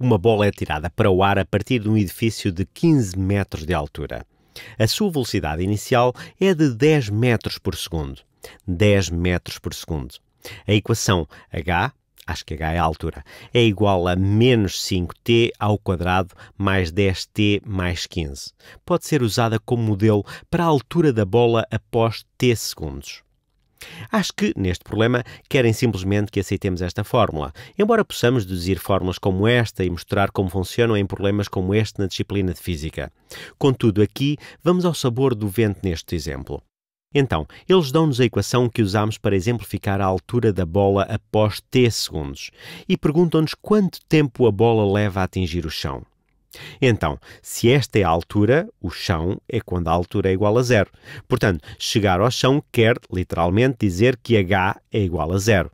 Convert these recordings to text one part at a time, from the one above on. Uma bola é atirada para o ar a partir de um edifício de 15 metros de altura. A sua velocidade inicial é de 10 metros por segundo. 10 metros por segundo. A equação h, acho que h é a altura, é igual a menos 5t ao quadrado mais 10t mais 15. Pode ser usada como modelo para a altura da bola após t segundos. Acho que, neste problema, querem simplesmente que aceitemos esta fórmula, embora possamos deduzir fórmulas como esta e mostrar como funcionam em problemas como este na disciplina de Física. Contudo, aqui vamos ao sabor do vento neste exemplo. Então, eles dão-nos a equação que usámos para exemplificar a altura da bola após t segundos e perguntam-nos quanto tempo a bola leva a atingir o chão. Então, se esta é a altura, o chão é quando a altura é igual a zero. Portanto, chegar ao chão quer, literalmente, dizer que h é igual a zero.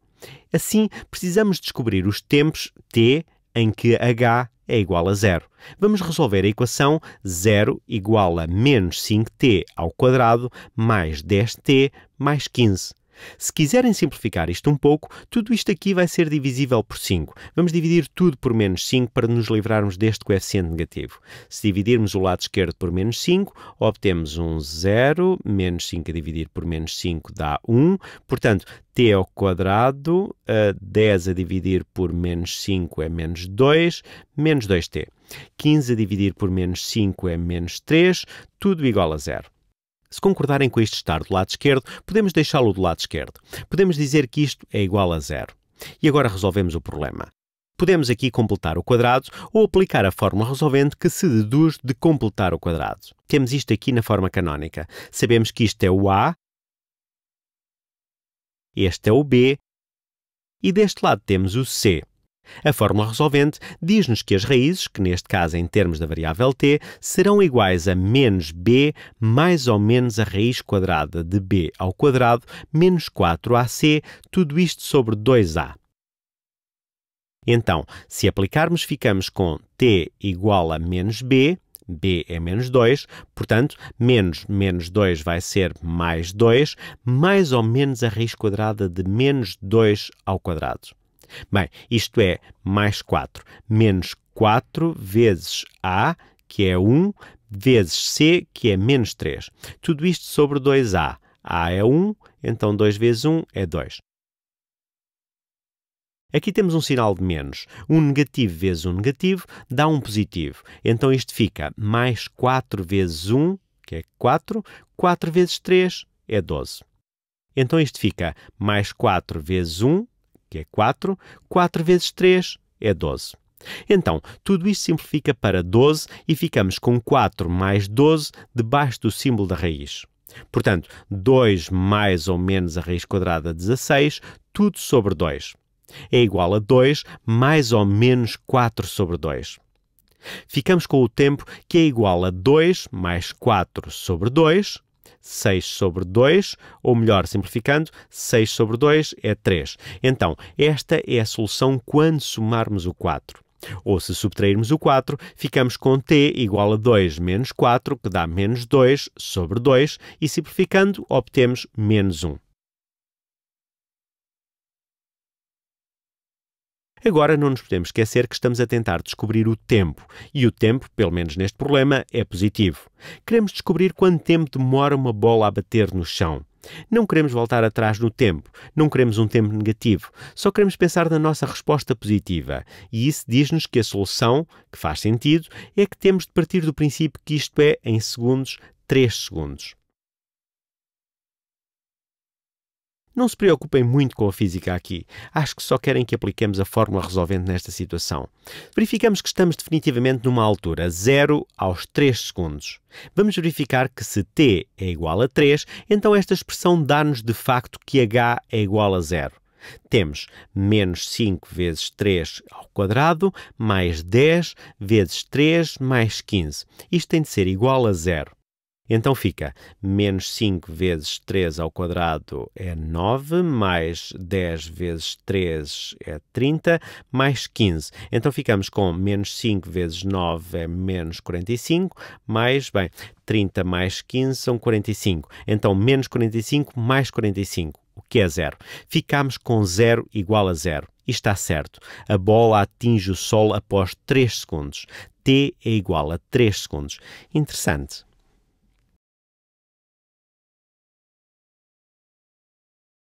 Assim, precisamos descobrir os tempos t em que h é igual a zero. Vamos resolver a equação 0 igual a menos 5t ao quadrado mais 10t mais 15. Se quiserem simplificar isto um pouco, tudo isto aqui vai ser divisível por 5. Vamos dividir tudo por menos 5 para nos livrarmos deste coeficiente negativo. Se dividirmos o lado esquerdo por menos 5, obtemos um 0, menos 5 a dividir por menos 5 dá 1. Portanto, t ao quadrado, 10 a dividir por menos 5 é menos 2, menos 2t. 15 a dividir por menos 5 é menos 3, tudo igual a 0. Se concordarem com isto estar do lado esquerdo, podemos deixá-lo do lado esquerdo. Podemos dizer que isto é igual a zero. E agora resolvemos o problema. Podemos aqui completar o quadrado ou aplicar a fórmula resolvente que se deduz de completar o quadrado. Temos isto aqui na forma canónica. Sabemos que isto é o a, este é o b e deste lado temos o c. A fórmula resolvente diz-nos que as raízes, que neste caso em termos da variável t, serão iguais a menos b mais ou menos a raiz quadrada de b ao quadrado menos 4ac, tudo isto sobre 2a. Então, se aplicarmos, ficamos com t igual a menos b, b é menos 2, portanto, menos menos 2 vai ser mais 2, mais ou menos a raiz quadrada de menos 2 ao quadrado. Bem, isto é mais 4, menos 4 vezes a, que é 1, vezes c, que é menos 3. Tudo isto sobre 2a. a é 1, então 2 vezes 1 é 2. Aqui temos um sinal de menos. Um negativo vezes um negativo dá um positivo. Então isto fica mais 4 vezes 1, que é 4, 4 vezes 3 é 12. Então isto fica mais 4 vezes 1, que é 4, 4 vezes 3 é 12. Então, tudo isto simplifica para 12 e ficamos com 4 mais 12 debaixo do símbolo da raiz. Portanto, 2 mais ou menos a raiz quadrada de 16, tudo sobre 2. É igual a 2 mais ou menos 4 sobre 2. Ficamos com o tempo que é igual a 2 mais 4 sobre 2, 6 sobre 2, ou melhor, simplificando, 6 sobre 2 é 3. Então, esta é a solução quando somarmos o 4. Ou se subtrairmos o 4, ficamos com t igual a 2 menos 4, que dá menos 2 sobre 2, e simplificando, obtemos menos 1. Agora, não nos podemos esquecer que estamos a tentar descobrir o tempo. E o tempo, pelo menos neste problema, é positivo. Queremos descobrir quanto tempo demora uma bola a bater no chão. Não queremos voltar atrás no tempo. Não queremos um tempo negativo. Só queremos pensar na nossa resposta positiva. E isso diz-nos que a solução, que faz sentido, é que temos de partir do princípio que isto é, em segundos, 3 segundos. Não se preocupem muito com a física aqui. Acho que só querem que apliquemos a fórmula resolvente nesta situação. Verificamos que estamos definitivamente numa altura 0 aos 3 segundos. Vamos verificar que se t é igual a 3, então esta expressão dá-nos de facto que h é igual a 0. Temos menos 5 vezes 3 ao quadrado, mais 10 vezes 3 mais 15. Isto tem de ser igual a 0. Então fica menos 5 vezes 3 ao quadrado é 9, mais 10 vezes 3 é 30, mais 15. Então ficamos com menos 5 vezes 9 é menos 45, mais, bem, 30 mais 15 são 45. Então menos 45 mais 45. o que é zero. Ficámos com zero igual a zero. E está certo. A bola atinge o solo após 3 segundos. T é igual a 3 segundos. Interessante.